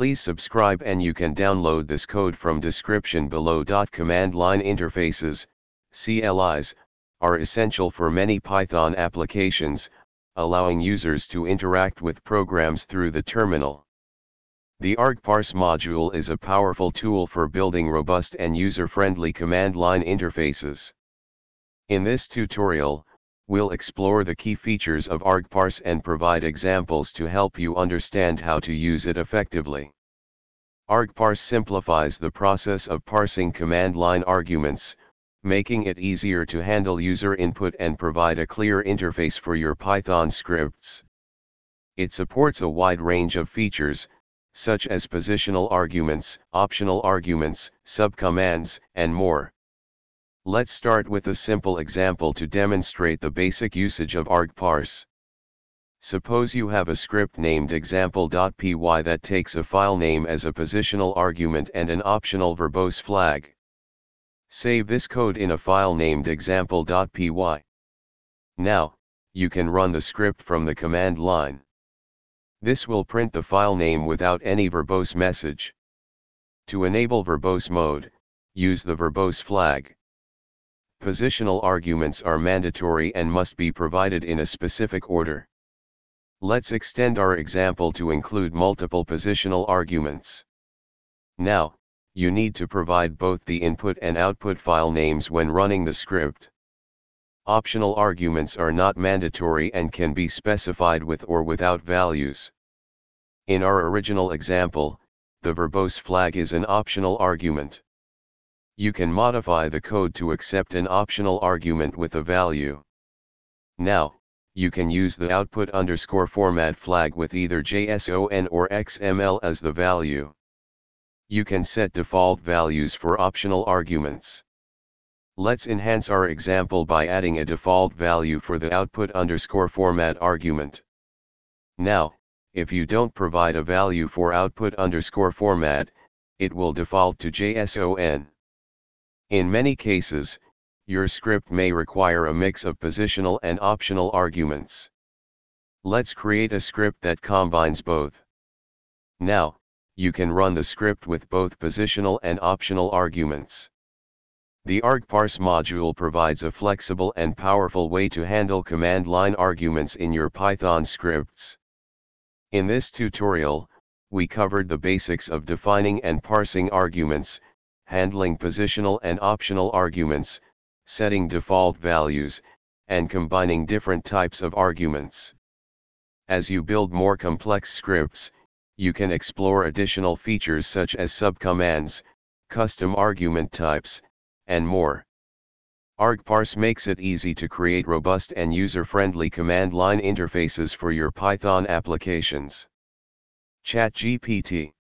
Please subscribe, and you can download this code from description below. Command line interfaces, CLIs, are essential for many Python applications, allowing users to interact with programs through the terminal. The argparse module is a powerful tool for building robust and user-friendly command line interfaces. In this tutorial, we'll explore the key features of argparse and provide examples to help you understand how to use it effectively. Argparse simplifies the process of parsing command line arguments, making it easier to handle user input and provide a clear interface for your Python scripts. It supports a wide range of features, such as positional arguments, optional arguments, subcommands, and more. Let's start with a simple example to demonstrate the basic usage of argparse. Suppose you have a script named example.py that takes a file name as a positional argument and an optional verbose flag. Save this code in a file named example.py. Now, you can run the script from the command line. This will print the file name without any verbose message. To enable verbose mode, use the verbose flag. Positional arguments are mandatory and must be provided in a specific order. Let's extend our example to include multiple positional arguments. Now, you need to provide both the input and output file names when running the script. Optional arguments are not mandatory and can be specified with or without values. In our original example, the verbose flag is an optional argument. You can modify the code to accept an optional argument with a value. Now, you can use the output_format flag with either JSON or XML as the value. You can set default values for optional arguments. Let's enhance our example by adding a default value for the output_format argument. Now, if you don't provide a value for output_format, it will default to JSON. In many cases, your script may require a mix of positional and optional arguments. Let's create a script that combines both. Now, you can run the script with both positional and optional arguments. The argparse module provides a flexible and powerful way to handle command line arguments in your Python scripts. In this tutorial, we covered the basics of defining and parsing arguments, handling positional and optional arguments, setting default values, and combining different types of arguments. As you build more complex scripts, you can explore additional features such as subcommands, custom argument types, and more. Argparse makes it easy to create robust and user-friendly command line interfaces for your Python applications. ChatGPT.